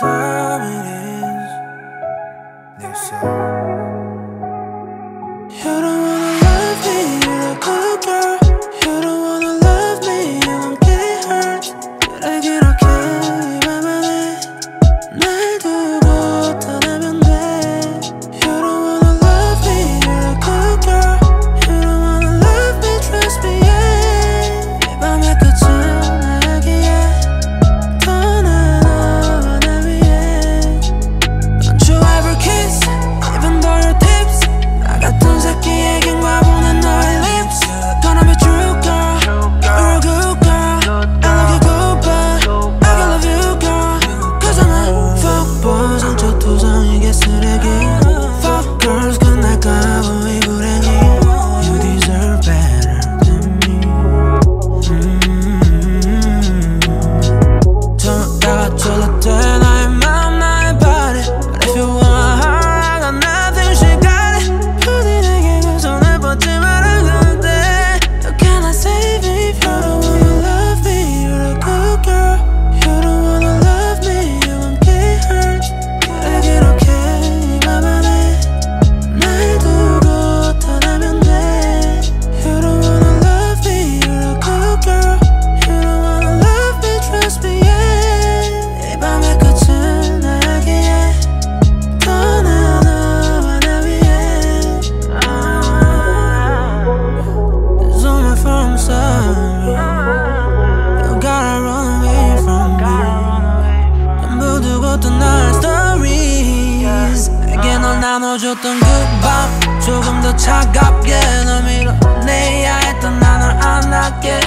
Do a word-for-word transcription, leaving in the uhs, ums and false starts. time it is. They say you don't wanna love me in a cold girl. You don't wanna love me and I'm getting hurt. 그래 그렇게 이 맘만해 날 두고 떠나면 돼. You don't wanna love me in a cold girl. You don't wanna love me, trust me, yeah. 내 맘의 끝은 나눠줬던 그밤 조금 더 차갑게 널 밀어내야 했던 나 널 안았게